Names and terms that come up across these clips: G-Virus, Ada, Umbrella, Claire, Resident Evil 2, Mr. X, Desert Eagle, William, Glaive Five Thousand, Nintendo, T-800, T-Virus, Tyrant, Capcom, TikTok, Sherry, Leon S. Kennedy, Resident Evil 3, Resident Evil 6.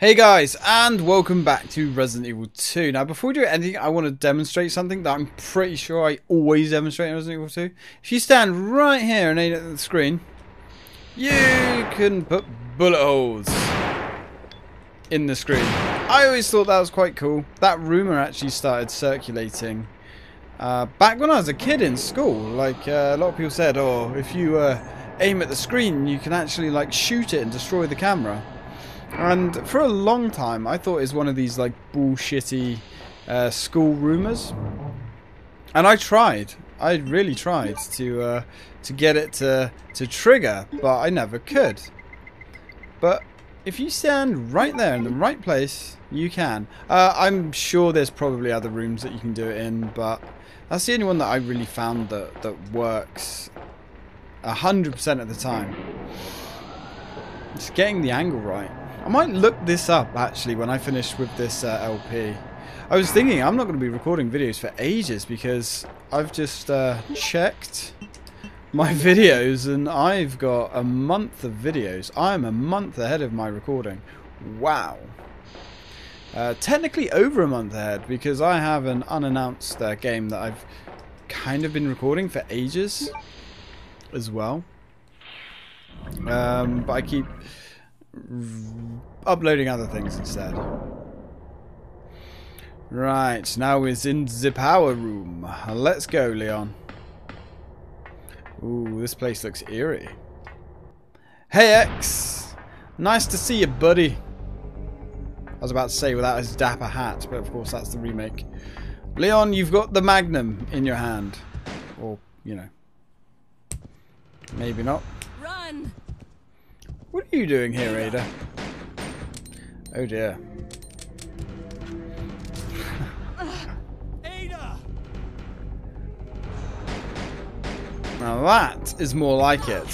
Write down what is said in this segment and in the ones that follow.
Hey guys, and welcome back to Resident Evil 2. Now before we do anything, I want to demonstrate something that I'm pretty sure I always demonstrate in Resident Evil 2. If you stand right here and aim at the screen, you can put bullet holes in the screen. I always thought that was quite cool. That rumour actually started circulating back when I was a kid in school. Like a lot of people said, oh, if you aim at the screen, you can actually like shoot it and destroy the camera. And for a long time, I thought it was one of these like bullshitty school rumours. And I really tried to get it to trigger, but I never could. But if you stand right there in the right place, you can. I'm sure there's probably other rooms that you can do it in, but that's the only one that I really found that works 100% of the time. Just getting the angle right. I might look this up, actually, when I finish with this LP. I was thinking I'm not going to be recording videos for ages because I've just checked my videos and I've got a month of videos. I'm a month ahead of my recording. Wow. Technically over a month ahead because I have an unannounced game that I've kind of been recording for ages as well. But I keep uploading other things instead. Right, now it's in the power room. Let's go, Leon. Ooh, this place looks eerie. Hey, X! Nice to see you, buddy. I was about to say without his dapper hat, but of course that's the remake. Leon, you've got the Magnum in your hand. Or, you know. Maybe not. Run! What are you doing here, Ada? Oh dear. Ada! Now that is more like it.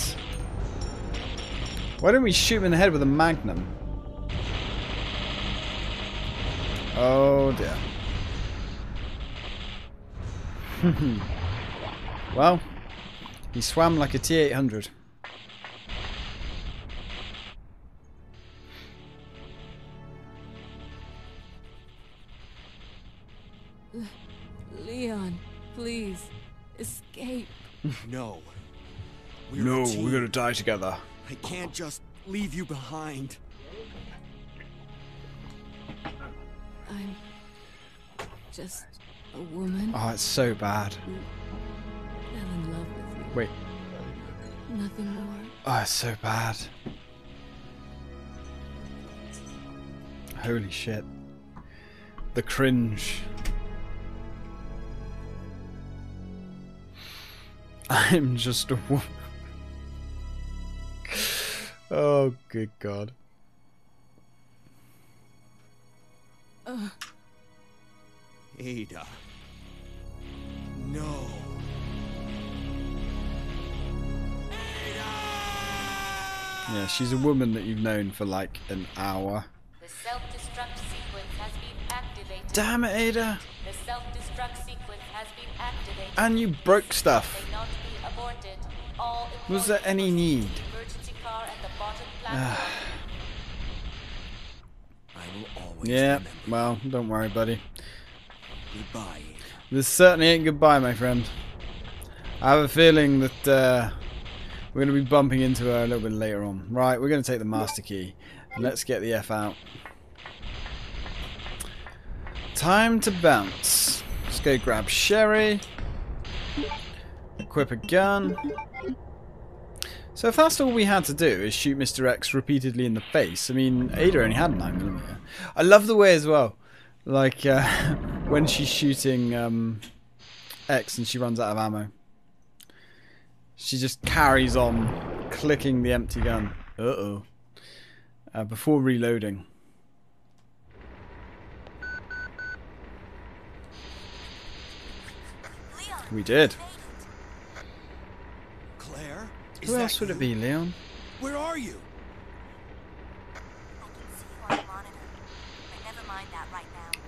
Why don't we shoot him in the head with a magnum? Oh dear. Well, he swam like a T-800. Leon, please, escape. No. We're gonna die together. I can't just leave you behind. I'm just a woman. Oh, it's so bad. I fell in love with you. Wait. Nothing more. Oh, it's so bad. Holy shit. The cringe. I'm just a woman. Oh, good God. Ada. No. Ada! Yeah, she's a woman that you've known for like an hour. The self-destruct sequence has been activated. Damn it, Ada. The self-destruct sequence has been activated. And you broke stuff. Was there any need? Yeah, well, don't worry, buddy. Goodbye. This certainly ain't goodbye, my friend. I have a feeling that we're going to be bumping into her a little bit later on. Right, we're going to take the master key. Let's get the F out. Time to bounce. Let's go grab Sherry. Equip a gun. So if that's all we had to do is shoot Mr. X repeatedly in the face, I mean, Ada only had 9mm. I love the way as well, like when she's shooting X and she runs out of ammo, she just carries on clicking the empty gun. Before reloading. We did. Claire? Who else would it be, Leon? Where are you? I can see you on the monitor, but never mind that right now.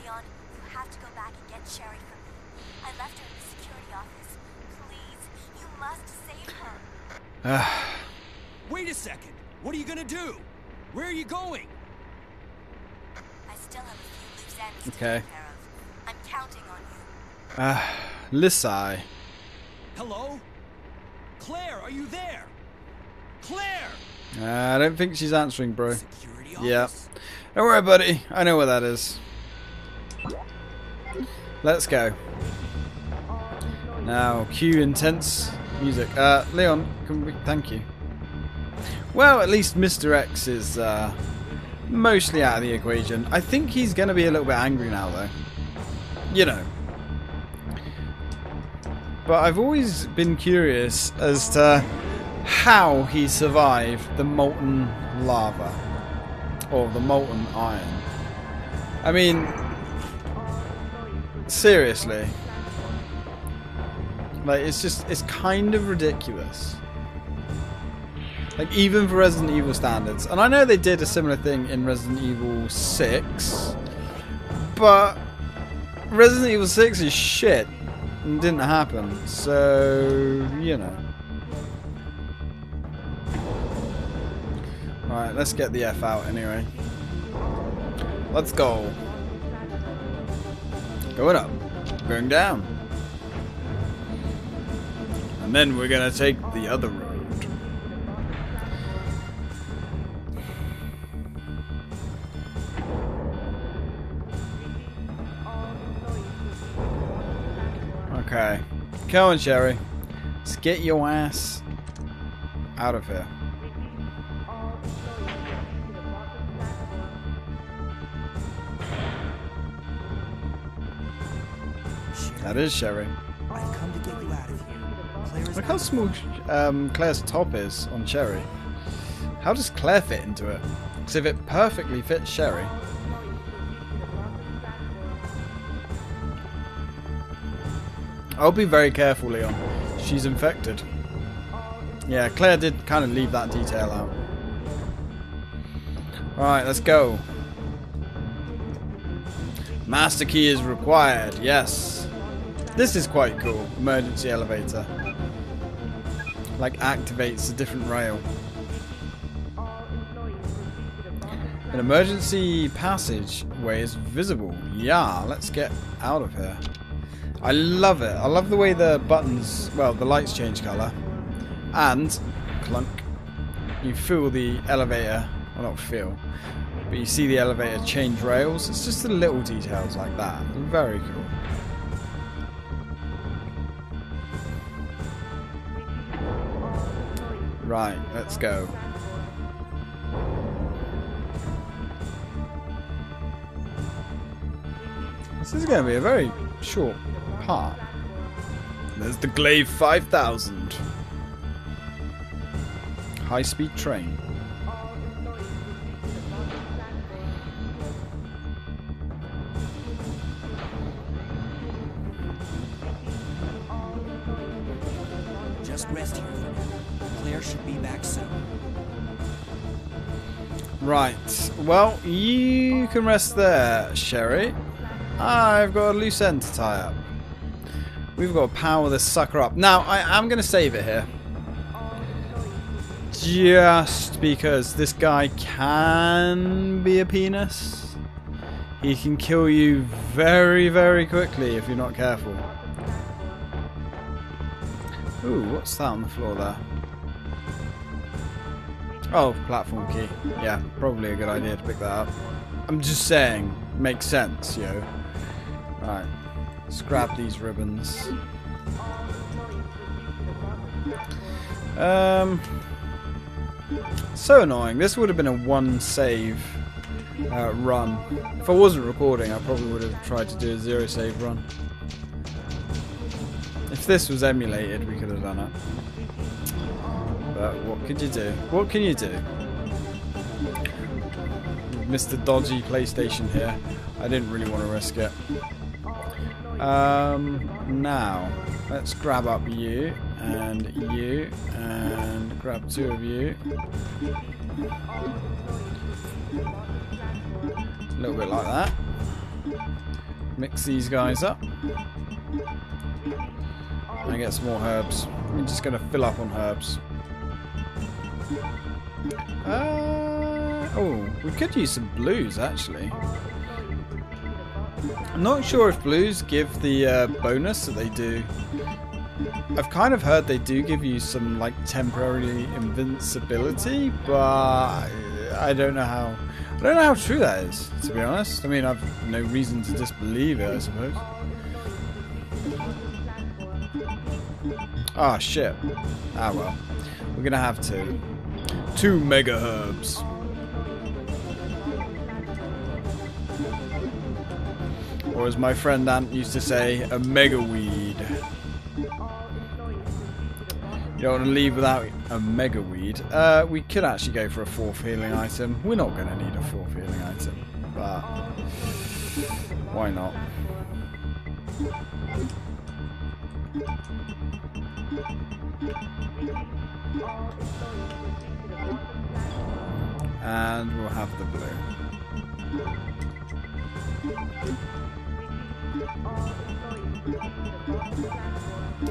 Leon, you have to go back and get Sherry from me. I left her in the security office. Please, you must save her. Wait a second. What are you gonna do? Where are you going? still have a few loose ends to take care of. I'm counting on you. Lissai. Hello? Claire, are you there? Claire! I don't think she's answering, bro. Security office? Yeah. Don't worry, buddy. I know where that is. Let's go. Now, cue intense music. Leon, can we... Thank you. Well, at least Mr. X is mostly out of the equation. I think he's going to be a little bit angry now, though. You know. But I've always been curious as to how he survived the molten lava. Or the molten iron. I mean... Seriously. Like, it's just, it's kind of ridiculous. Like, even for Resident Evil standards. And I know they did a similar thing in Resident Evil 6. But Resident Evil 6 is shit. And didn't happen. So, you know. Alright, let's get the F out anyway. Let's go. Going up. Going down. And then we're gonna take the other road. Okay. Come on, Sherry. Let's get your ass out of here. That is Sherry. I've come to get you out of here. Look how small Claire's top is on Sherry. How does Claire fit into it? Because if it perfectly fits Sherry. I'll be very careful, Leon. She's infected. Yeah, Claire did kind of leave that detail out. Alright, let's go. Master key is required, yes. This is quite cool. Emergency elevator. Like, activates a different rail. An emergency passageway is visible. Yeah, let's get out of here. I love it. I love the way the buttons, well, the lights change colour. And, clunk, you feel the elevator, well, not feel, but you see the elevator change rails. It's just the little details like that. Very cool. Right, let's go. This is going to be a very short part. There's the Glaive 5000. High-speed train. Just rest here. Claire should be back soon. Right. Well, you can rest there, Sherry. I've got a loose end to tie up. We've got to power this sucker up. Now, I am going to save it here. Just because this guy can be a penis. He can kill you very, very quickly if you're not careful. Ooh, what's that on the floor there? Oh, platform key. Yeah, probably a good idea to pick that up. I'm just saying, makes sense, yo. Right, let's grab these ribbons. So annoying. This would have been a one-save run. If I wasn't recording, I probably would have tried to do a zero-save run. If this was emulated, we could have done it. But what could you do? What can you do? Mr. Dodgy PlayStation here. I didn't really want to risk it. Now, let's grab up you, and grab two of you. A little bit like that. Mix these guys up. And get some more herbs. I'm just going to fill up on herbs. Oh, we could use some blues, actually. I'm not sure if blues give the bonus that they do. I've kind of heard they do give you some like temporary invincibility, but I don't know how. I don't know how true that is, to be honest. I mean, I've no reason to disbelieve it, I suppose. Ah, shit. Ah, well. We're gonna have to. 2 mega herbs. Or as my friend Ant used to say, a mega weed. You don't want to leave without a mega weed. We could actually go for a 4th healing item. We're not going to need a 4th healing item, but why not? And we'll have the blue.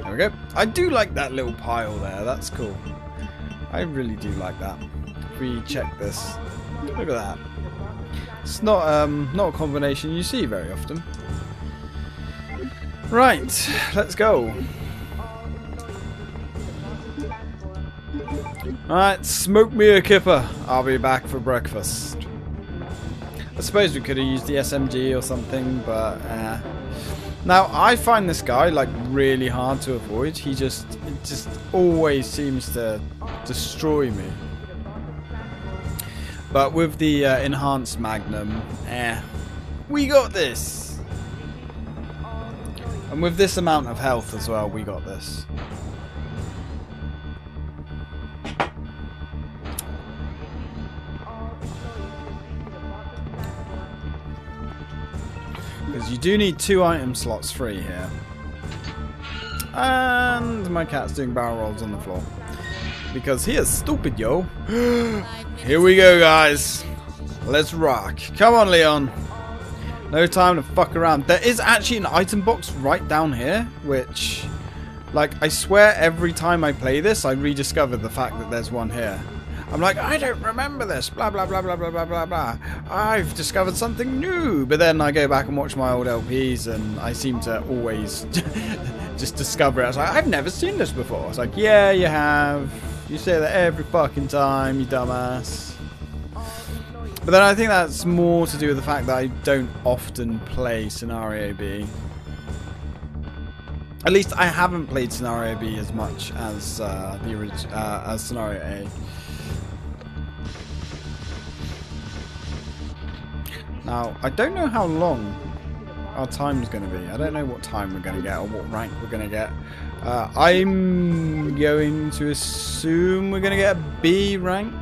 There we go. I do like that little pile there. That's cool. I really do like that. We check this. Look at that. It's not a combination you see very often. Right. Let's go. Alright, smoke me a kipper. I'll be back for breakfast. I suppose we could have used the SMG or something, but... Now, I find this guy, like, really hard to avoid. He just always seems to destroy me. But with the enhanced magnum, we got this! And with this amount of health as well, we got this. You do need 2 item slots free here. And my cat's doing barrel rolls on the floor. Because he is stupid, yo. Here we go, guys. Let's rock. Come on, Leon. No time to fuck around. There is actually an item box right down here, which, like, I swear every time I play this, I rediscover the fact that there's one here. I'm like, I don't remember this, blah, blah, blah, blah, blah, blah, blah, blah. I've discovered something new. But then I go back and watch my old LPs and I seem to always just discover it. I was like, I've never seen this before. It's like, yeah, you have. You say that every fucking time, you dumbass. But then I think that's more to do with the fact that I don't often play Scenario B. At least I haven't played Scenario B as much as, as Scenario A. Now, I don't know how long our time is going to be. I don't know what time we're going to get or what rank we're going to get. I'm going to assume we're going to get a B rank.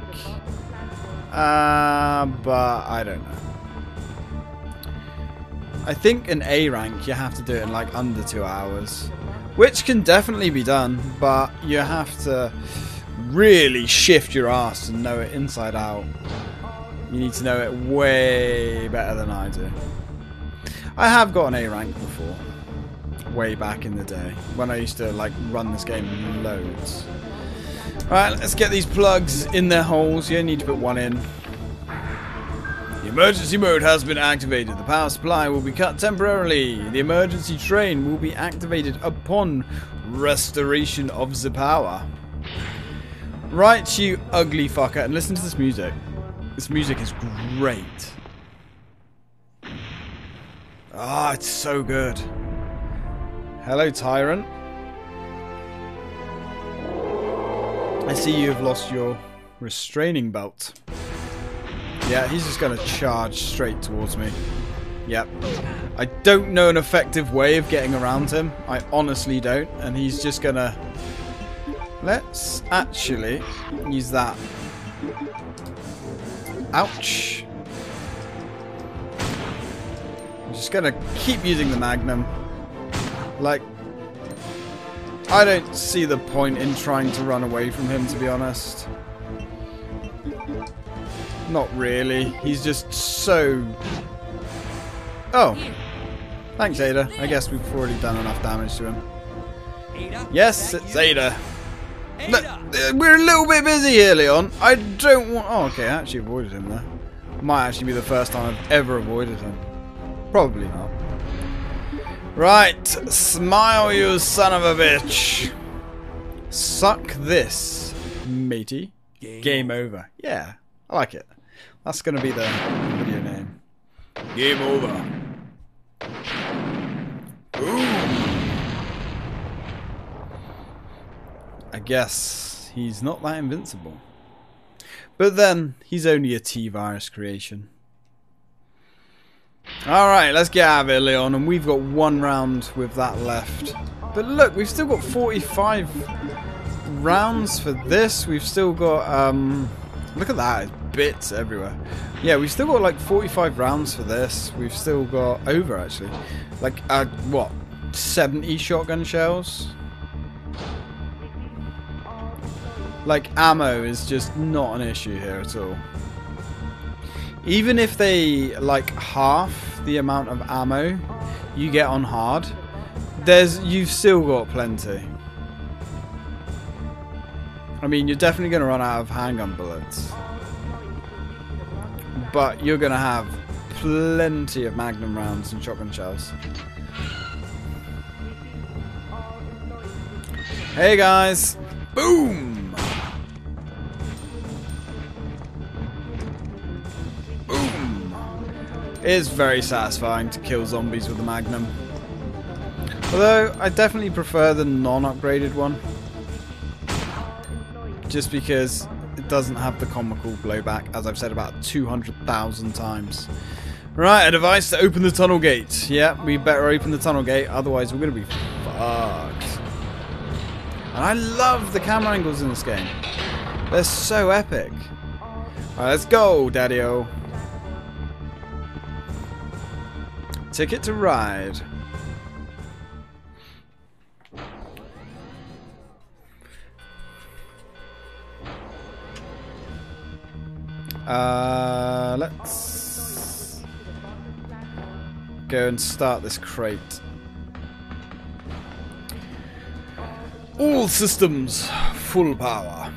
But I don't know. I think an A rank, you have to do it in like under 2 hours. Which can definitely be done, but you have to really shift your ass and know it inside out. You need to know it way better than I do. I have got an A rank before. Way back in the day. When I used to like run this game loads. Alright, let's get these plugs in their holes. You only need to put one in. The emergency mode has been activated. The power supply will be cut temporarily. The emergency train will be activated upon restoration of the power. Right, you ugly fucker. And listen to this music. This music is great. Ah, it's so good. Hello, Tyrant. I see you have lost your restraining belt. Yeah, he's just going to charge straight towards me. Yep. I don't know an effective way of getting around him. I honestly don't. And he's just going to... Let's actually use that. Ouch. I'm just going to keep using the magnum. Like, I don't see the point in trying to run away from him, to be honest. Not really. He's just so... Oh. Thanks, Ada. I guess we've already done enough damage to him. Yes, it's Ada. Look, we're a little bit busy here, Leon. I don't want... Oh, okay, I actually avoided him there. Might actually be the first time I've ever avoided him. Probably not. Right, smile you son of a bitch. Suck this, matey. Game over. Yeah, I like it. That's gonna be the video name. Game over. I guess he's not that invincible. But then, he's only a T-Virus creation. Alright, let's get out of here, Leon, and we've got one round with that left. But look, we've still got 45 rounds for this. We've still got, look at that, bits everywhere. Yeah, we've still got like 45 rounds for this. We've still got over, actually. Like, what, 70 shotgun shells? Like, ammo is just not an issue here at all. Even if they, like, half the amount of ammo you get on hard, you've still got plenty. I mean, you're definitely going to run out of handgun bullets. But you're going to have plenty of magnum rounds and shotgun shells. Hey, guys. Boom! It's very satisfying to kill zombies with a magnum. Although, I definitely prefer the non-upgraded one. Just because it doesn't have the comical blowback, as I've said about 200,000 times. Right, a device to open the tunnel gate. Yeah, we better open the tunnel gate, otherwise we're going to be fucked. And I love the camera angles in this game. They're so epic. Alright, let's go, Daddy-o. Ticket to ride. Let's go and start this crate. All systems full power.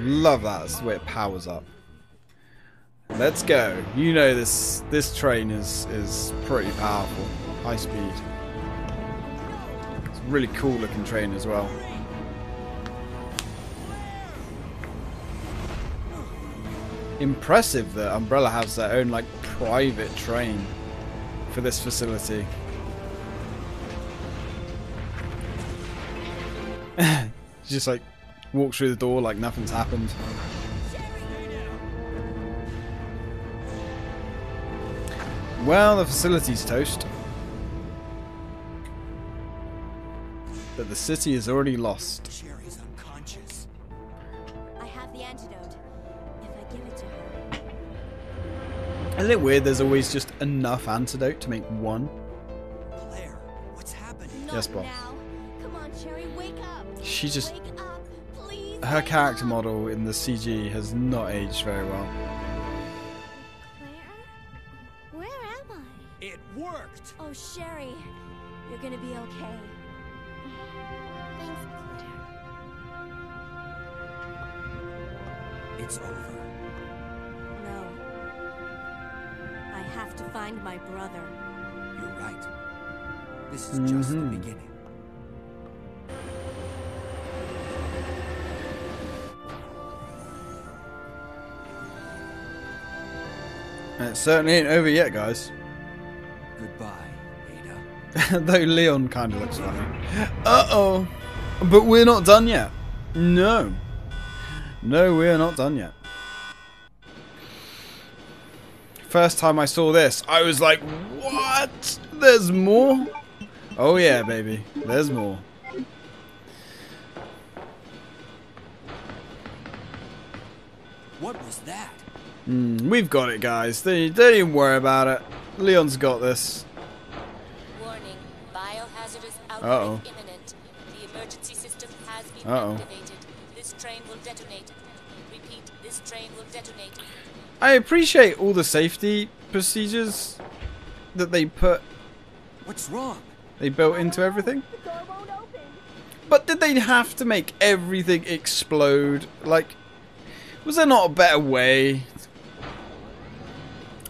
Love that. That's the way it powers up. Let's go. You know this train is pretty powerful. High speed. It's a really cool looking train as well. Impressive that Umbrella has their own like private train for this facility. Just like walk through the door like nothing's happened. Well, the facility's toast. But the city is already lost. Sherry's unconscious. I have the antidote. If I give it to her. Isn't it weird there's always just enough antidote to make one? Claire, what's happening? Yes, Bob. Come on, Sherry, wake up. She just wake up, please. Her character model in the CG has not aged very well. Oh, Sherry, you're gonna be okay. Thanks, Claire. It's over. No. I have to find my brother. You're right. This is just the beginning. And it certainly ain't over yet, guys. Goodbye, Ada. Though Leon kind of looks funny. Uh-oh. But we're not done yet. No. No, we're not done yet. First time I saw this, I was like, what? There's more? Oh yeah, baby. There's more. What was that? We've got it, guys. Don't even worry about it. Leon's got this. Warning, biohazardous outbreak imminent. The emergency system has been activated. This train will detonate. Repeat, this train will detonate. I appreciate all the safety procedures that they put. What's wrong? They built into everything. The door won't open. But did they have to make everything explode? Like, was there not a better way?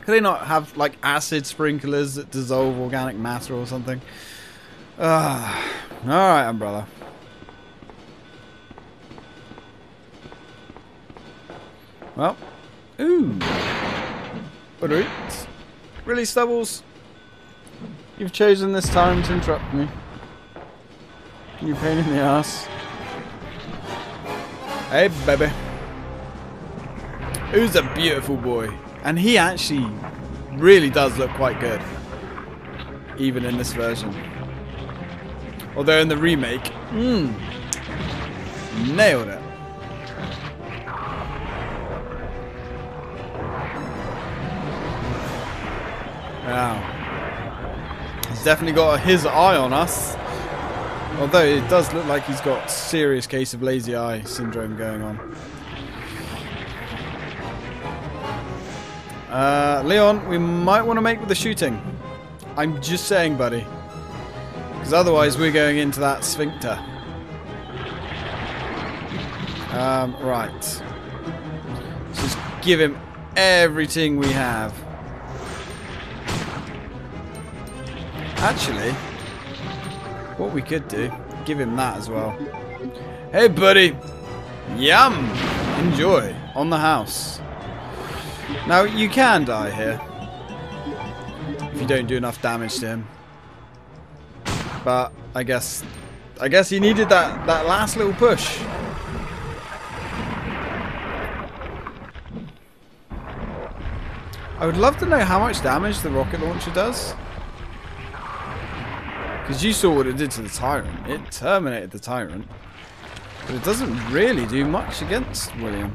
Could they not have, like, acid sprinklers that dissolve organic matter or something? Alright, Umbrella. Well. Ooh. Alright. Really, Stubbles? You've chosen this time to interrupt me. You pain in the ass. Hey, baby. Who's a beautiful boy? And he actually really does look quite good. Even in this version. Although in the remake, nailed it. Wow. He's definitely got his eye on us. Although it does look like he's got a serious case of lazy eye syndrome going on. Leon, we might want to make with the shooting. I'm just saying, buddy. Because otherwise we're going into that sphincter. Right. Let's just give him everything we have. Actually, what we could do, give him that as well. Hey, buddy. Yum. Enjoy. On the house. Now, you can die here. If you don't do enough damage to him. But, I guess he needed that last little push. I would love to know how much damage the rocket launcher does. Because you saw what it did to the Tyrant. It terminated the Tyrant. But it doesn't really do much against William.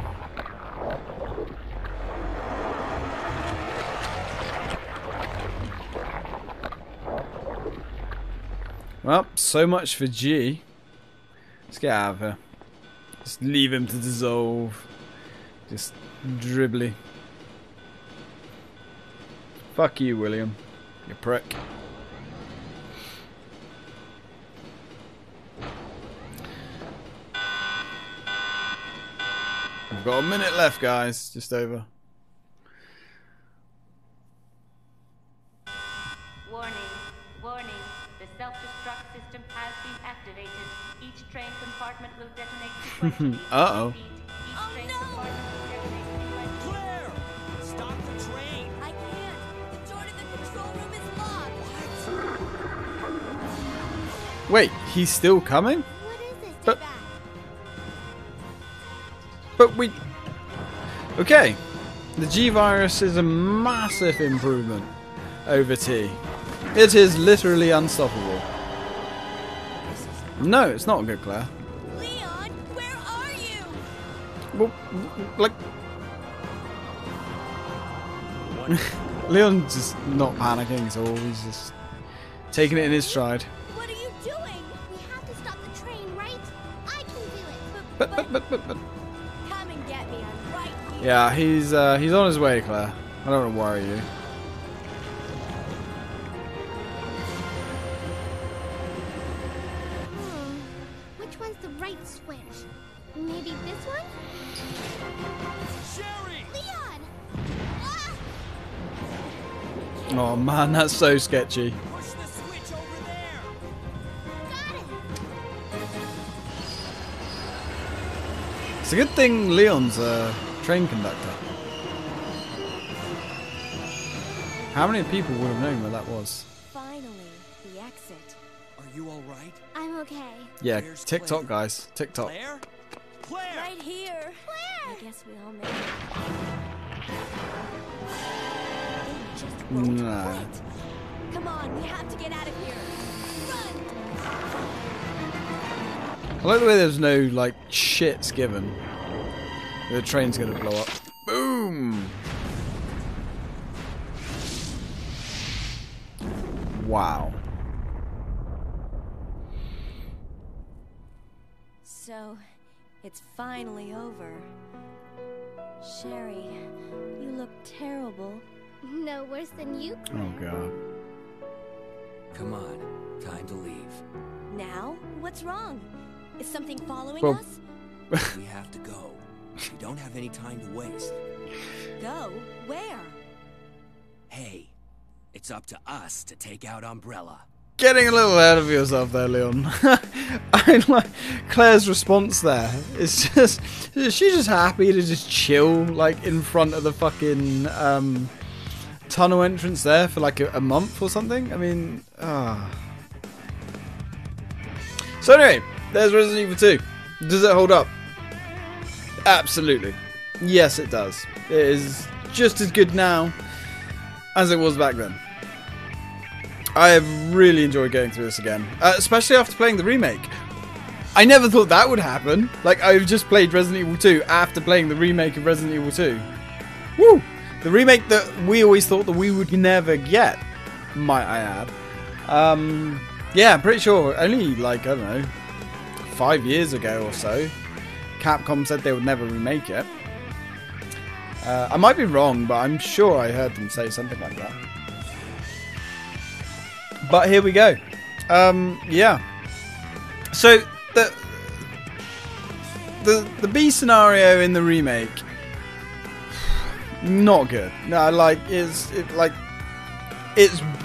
Well, so much for G. Let's get out of here. Just leave him to dissolve. Just dribbly. Fuck you, William. You prick. We've got a minute left, guys. Just over. Warning, warning. The self-destruct system has been activated. Each train compartment will detonate sequentially. Uh-oh. Oh, no! Claire! Stop the train! I can't. The door to the control room is locked. Wait, he's still coming? What is this? But we... Okay. The G-Virus is a massive improvement over T. It is literally unstoppable. No, it's not good, Claire. Leon, where are you? Well, like... Leon's just not panicking at all. He's just taking it in his stride. What are you doing? We have to stop the train, right? I can do it. But... Yeah, he's on his way, Claire. I don't want to worry you. Which one's the right switch? Maybe this one? Sherry! Leon! Ah! Oh man, that's so sketchy. Push the switch over there. Got it. It's a good thing Leon's train conductor. How many people would have known where that was? Finally, the exit. Are you all right? I'm okay. Yeah, TikTok, guys. TikTok. Claire? Right here. Claire. I guess we all made it. Nah. Come on, we have to get out of here. Run. I like the way there's no like shits given. The train's gonna blow up. Boom! Wow. So, it's finally over. Sherry, you look terrible. No worse than you, Claire. Oh, God. Come on, time to leave. Now? What's wrong? Is something following us? We have to go. We don't have any time to waste. Go? Where? pay. It's up to us to take out Umbrella. Getting a little ahead of yourself there, Leon. I like Claire's response there. It's just, she's just happy to just chill like in front of the fucking tunnel entrance there for like a month or something. I mean, ah. So anyway, there's Resident Evil 2. Does it hold up? Absolutely. Yes, it does. It is just as good now as it was back then. I have really enjoyed going through this again, especially after playing the remake. I never thought that would happen. Like, I've just played Resident Evil 2 after playing the remake of Resident Evil 2. Woo! The remake that we always thought that we would never get, might I add. Yeah, I'm pretty sure only, like, I don't know, 5 years ago or so, Capcom said they would never remake it. I might be wrong, but I'm sure I heard them say something like that. But here we go. Yeah. So the B scenario in the remake, not good. No, like it's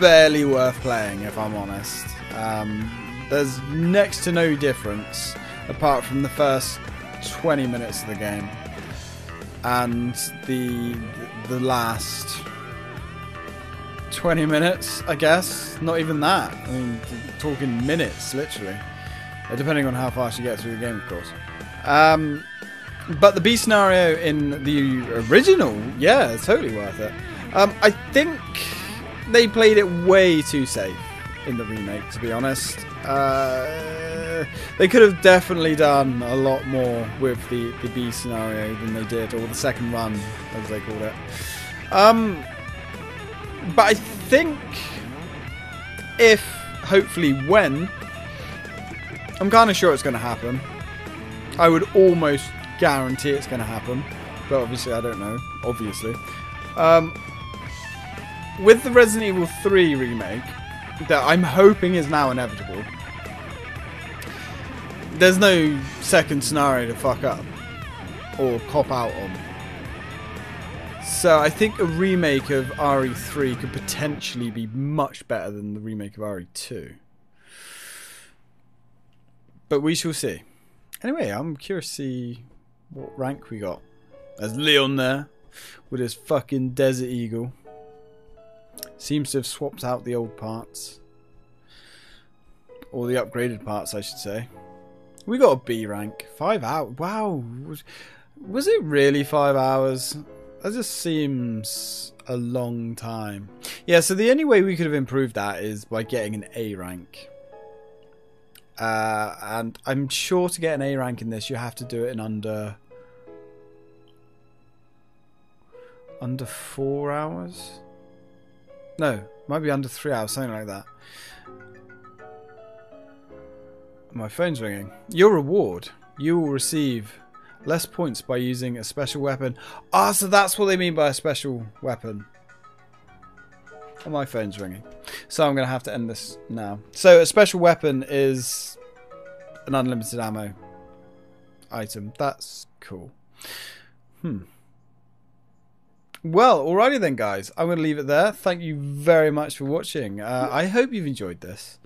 barely worth playing if I'm honest. There's next to no difference apart from the first 20 minutes of the game and the last 20 minutes, I guess. Not even that. I mean, talking minutes, literally. Depending on how fast you get through the game, of course. But the B scenario in the original, yeah, it's totally worth it. I think they played it way too safe in the remake, to be honest. They could have definitely done a lot more with the B scenario than they did, or the second run, as they called it. But I think if, hopefully when, I'm kind of sure it's going to happen. I would almost guarantee it's going to happen. But obviously I don't know, obviously. With the Resident Evil 3 remake, that I'm hoping is now inevitable, there's no second scenario to fuck up or cop out on. So I think a remake of RE3 could potentially be much better than the remake of RE2. But we shall see. Anyway, I'm curious to see what rank we got. There's Leon there with his fucking Desert Eagle. Seems to have swapped out the old parts. Or the upgraded parts, I should say. We got a B rank. 5 hours. Wow. Was it really 5 hours? That just seems a long time. Yeah, so the only way we could have improved that is by getting an A rank. And I'm sure to get an A rank in this, you have to do it in under 4 hours? No, might be under 3 hours, something like that. My phone's ringing. Your reward. You will receive less points by using a special weapon. Ah, so that's what they mean by a special weapon. And my phone's ringing. So I'm going to have to end this now. So a special weapon is an unlimited ammo item. That's cool. Well, alrighty then, guys. I'm going to leave it there. Thank you very much for watching. I hope you've enjoyed this.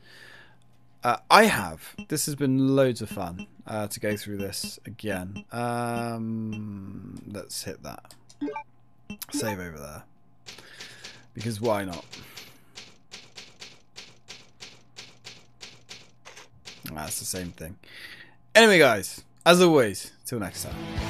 I have. This has been loads of fun to go through this again. Let's hit that. Save over there. Because why not? That's the same thing. Anyway, guys, as always, till next time.